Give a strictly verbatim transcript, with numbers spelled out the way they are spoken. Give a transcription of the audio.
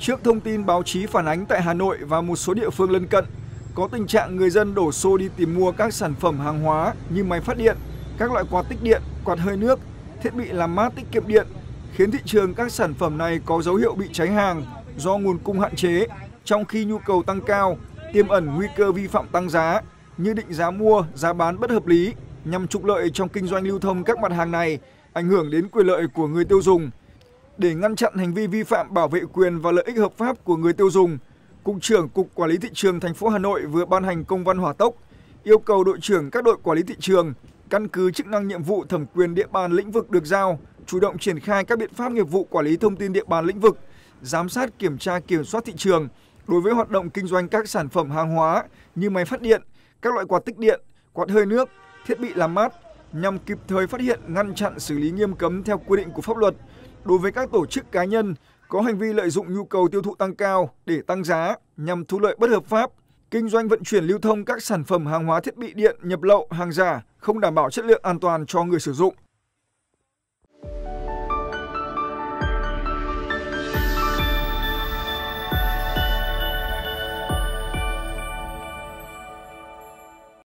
Trước thông tin báo chí phản ánh tại Hà Nội và một số địa phương lân cận, có tình trạng người dân đổ xô đi tìm mua các sản phẩm hàng hóa như máy phát điện, các loại quạt tích điện, quạt hơi nước, thiết bị làm mát tiết kiệm điện, khiến thị trường các sản phẩm này có dấu hiệu bị cháy hàng do nguồn cung hạn chế, trong khi nhu cầu tăng cao, tiềm ẩn nguy cơ vi phạm tăng giá như định giá mua, giá bán bất hợp lý nhằm trục lợi trong kinh doanh lưu thông các mặt hàng này, ảnh hưởng đến quyền lợi của người tiêu dùng. Để ngăn chặn hành vi vi phạm bảo vệ quyền và lợi ích hợp pháp của người tiêu dùng, Cục trưởng Cục Quản lý Thị trường thành phố Hà Nội vừa ban hành công văn hỏa tốc, yêu cầu đội trưởng các đội quản lý thị trường, căn cứ chức năng nhiệm vụ thẩm quyền địa bàn lĩnh vực được giao, chủ động triển khai các biện pháp nghiệp vụ quản lý thông tin địa bàn lĩnh vực, giám sát kiểm tra kiểm soát thị trường đối với hoạt động kinh doanh các sản phẩm hàng hóa như máy phát điện, các loại quạt tích điện, quạt hơi nước, thiết bị làm mát, nhằm kịp thời phát hiện, ngăn chặn, xử lý nghiêm cấm theo quy định của pháp luật đối với các tổ chức cá nhân có hành vi lợi dụng nhu cầu tiêu thụ tăng cao để tăng giá nhằm thu lợi bất hợp pháp, kinh doanh vận chuyển lưu thông các sản phẩm hàng hóa thiết bị điện nhập lậu, hàng giả không đảm bảo chất lượng an toàn cho người sử dụng.